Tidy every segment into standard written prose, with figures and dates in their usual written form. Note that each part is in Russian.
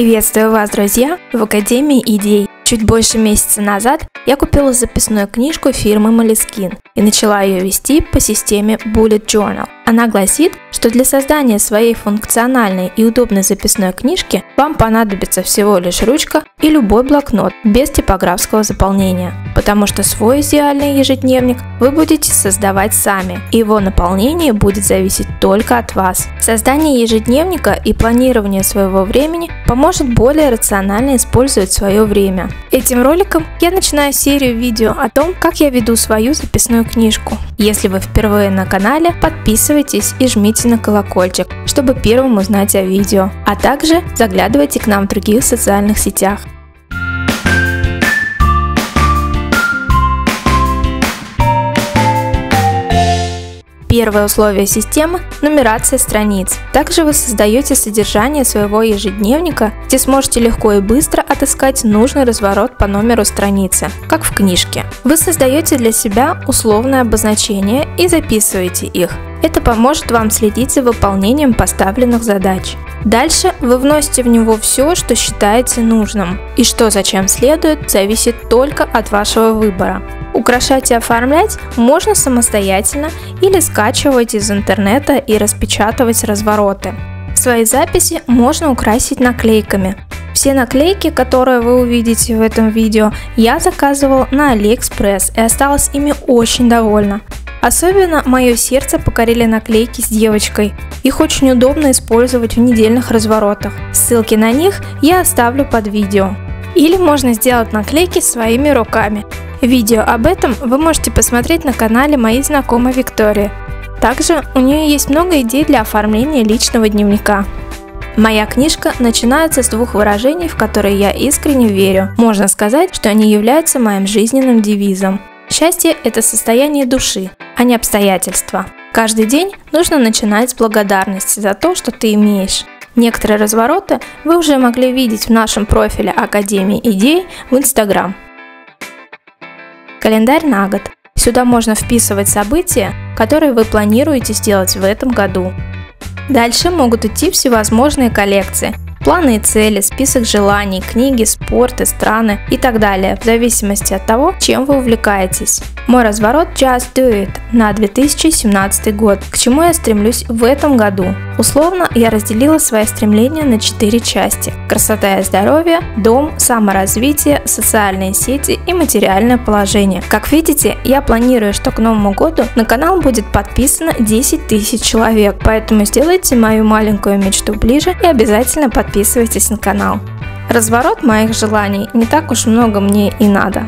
Приветствую вас, друзья, в Академии Идей. Чуть больше месяца назад я купила записную книжку фирмы Moleskine и начала ее вести по системе Bullet Journal. Она гласит, что для создания своей функциональной и удобной записной книжки вам понадобится всего лишь ручка и любой блокнот без типографского заполнения, потому что свой идеальный ежедневник вы будете создавать сами, и его наполнение будет зависеть только от вас. Создание ежедневника и планирование своего времени поможет более рационально использовать свое время. Этим роликом я начинаю серию видео о том, как я веду свою записную книжку. Если вы впервые на канале, подписывайтесь и жмите на колокольчик, чтобы первым узнать о видео, а также заглядывайте к нам в других социальных сетях. Первое условие системы – нумерация страниц. Также вы создаете содержание своего ежедневника, где сможете легко и быстро отыскать нужный разворот по номеру страницы, как в книжке. Вы создаете для себя условное обозначение и записываете их. Это поможет вам следить за выполнением поставленных задач. Дальше вы вносите в него все, что считаете нужным, и что зачем следует, зависит только от вашего выбора. Украшать и оформлять можно самостоятельно или скачивать из интернета и распечатывать развороты. Свои записи можно украсить наклейками. Все наклейки, которые вы увидите в этом видео, я заказывала на AliExpress и осталась ими очень довольна. Особенно мое сердце покорили наклейки с девочкой. Их очень удобно использовать в недельных разворотах. Ссылки на них я оставлю под видео. Или можно сделать наклейки своими руками. Видео об этом вы можете посмотреть на канале моей знакомой Виктории. Также у нее есть много идей для оформления личного дневника. Моя книжка начинается с двух выражений, в которые я искренне верю. Можно сказать, что они являются моим жизненным девизом. Счастье – это состояние души, а не обстоятельства. Каждый день нужно начинать с благодарности за то, что ты имеешь. Некоторые развороты вы уже могли видеть в нашем профиле Академии Идей в Instagram. Календарь на год. Сюда можно вписывать события, которые вы планируете сделать в этом году. Дальше могут идти всевозможные коллекции. Планы и цели, список желаний, книги, спорт и страны и так далее, в зависимости от того, чем вы увлекаетесь. Мой разворот Just Do It на 2017 год, к чему я стремлюсь в этом году. Условно я разделила свои стремления на 4 части: красота и здоровье, дом, саморазвитие, социальные сети и материальное положение. Как видите, я планирую, что к Новому году на канал будет подписано 10 тысяч человек, поэтому сделайте мою маленькую мечту ближе и обязательно подписывайтесь на канал. Разворот моих желаний, не так уж много мне и надо.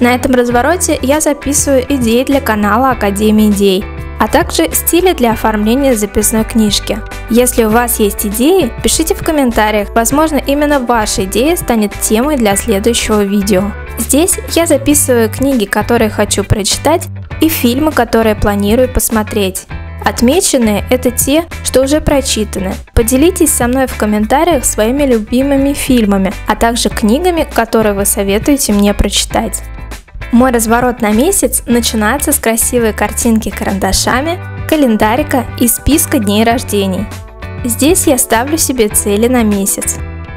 На этом развороте я записываю идеи для канала Академия Идей, а также стили для оформления записной книжки. Если у вас есть идеи, пишите в комментариях, возможно, именно ваша идея станет темой для следующего видео. Здесь я записываю книги, которые хочу прочитать, и фильмы, которые планирую посмотреть. Отмеченные – это те, что уже прочитаны. Поделитесь со мной в комментариях своими любимыми фильмами, а также книгами, которые вы советуете мне прочитать. Мой разворот на месяц начинается с красивой картинки карандашами, календарика и списка дней рождений. Здесь я ставлю себе цели на месяц.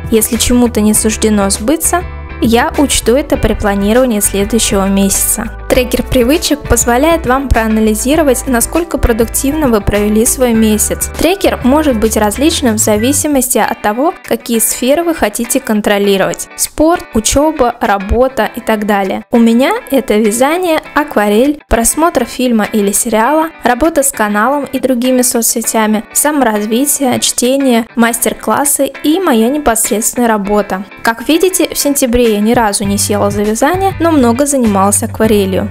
Если чему-то не суждено сбыться, я учту это при планировании следующего месяца. Трекер привычек позволяет вам проанализировать, насколько продуктивно вы провели свой месяц. Трекер может быть различным в зависимости от того, какие сферы вы хотите контролировать: спорт, учеба, работа и так далее. У меня это вязание, акварель, просмотр фильма или сериала, работа с каналом и другими соцсетями, саморазвитие, чтение, мастер-классы и моя непосредственная работа. Как видите, в сентябре я ни разу не села за вязание, но много занималась акварелью.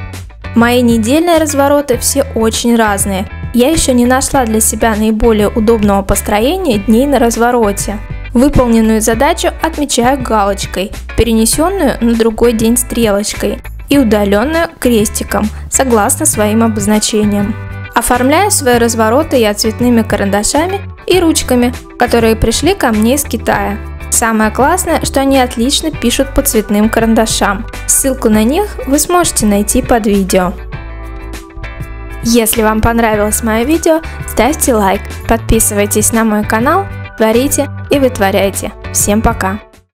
Мои недельные развороты все очень разные. Я еще не нашла для себя наиболее удобного построения дней на развороте. Выполненную задачу отмечаю галочкой, перенесенную на другой день стрелочкой и удаленную крестиком, согласно своим обозначениям. Оформляю свои развороты я цветными карандашами и ручками, которые пришли ко мне из Китая. Самое классное, что они отлично пишут по цветным карандашам. Ссылку на них вы сможете найти под видео. Если вам понравилось мое видео, ставьте лайк, подписывайтесь на мой канал, творите и вытворяйте. Всем пока!